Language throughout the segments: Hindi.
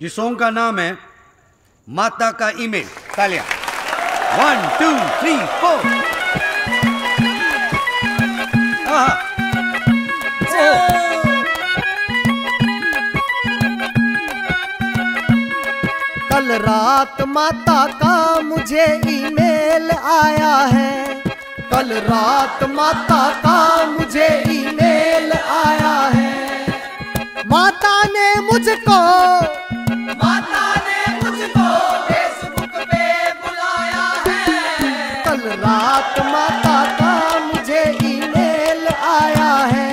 जिस सॉन्ग का नाम है माता का ईमेल। तालियां 1 2 3 4। कल रात माता का मुझे ईमेल आया है, कल रात माता का मुझे ईमेल आया है। माता ने मुझको फेसबुक पे बुलाया है, कल रात माता का मुझे ईमेल आया है,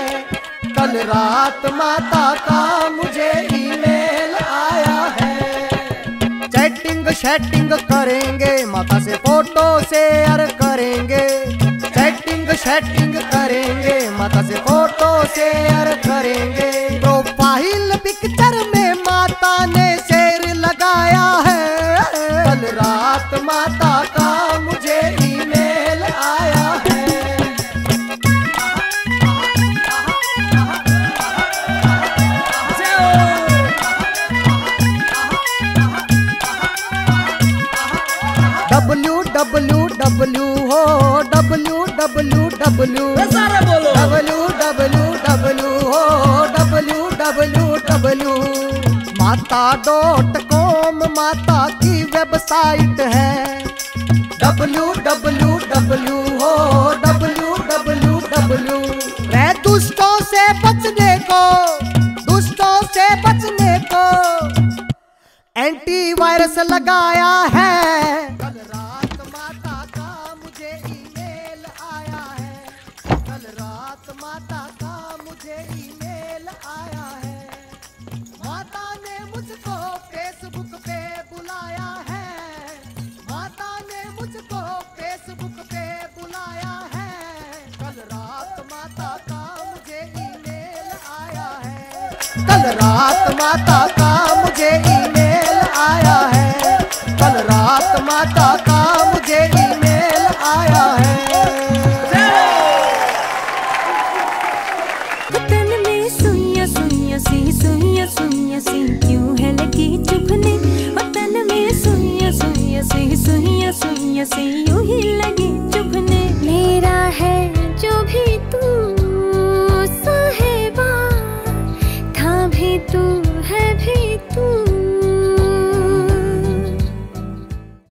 कल रात माता का मुझे ईमेल आया है। चैटिंग शैटिंग करेंगे माता से फोटो शेयर करेंगे, चैटिंग शैटिंग करेंगे माता से फोटो शेयर करेंगे। प्रोफाइल पिक्चर में माता ने शेर लगाया है, कल रात माता का मुझे ईमेल आया है। www mata.com माता की वेबसाइट है, www मैं दुष्टों से बचने को एंटीवायरस लगाया है। माता का मुझे ईमेल आया है, माता ने मुझको फेसबुक पे बुलाया है, माता ने मुझको फेसबुक पे बुलाया है, कल रात माता का मुझे ईमेल आया है, कल रात माता का मुझे ईमेल आया है, कल रात माता